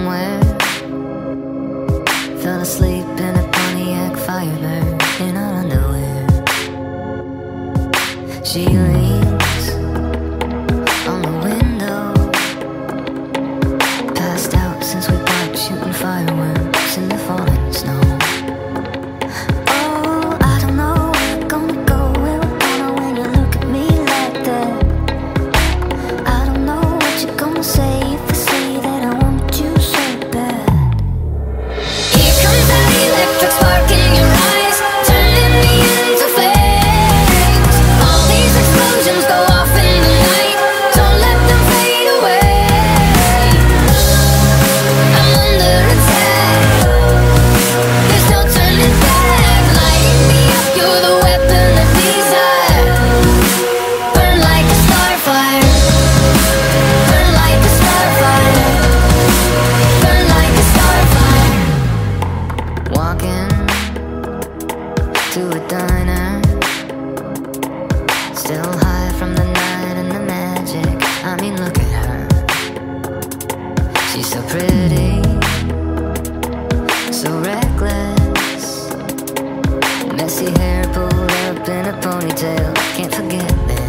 somewhere. Fell asleep in a Pontiac Firebird in our underwear. She leans on the window, passed out since we got shooting fireworks in the falling snow. Oh, I don't know where we're gonna go, where we're gonna, when you look at me like that. I don't know what you're gonna say. To a diner, still high from the night and the magic. I mean, look at her. She's so pretty, so reckless. Messy hair pulled up in a ponytail. Can't forget that.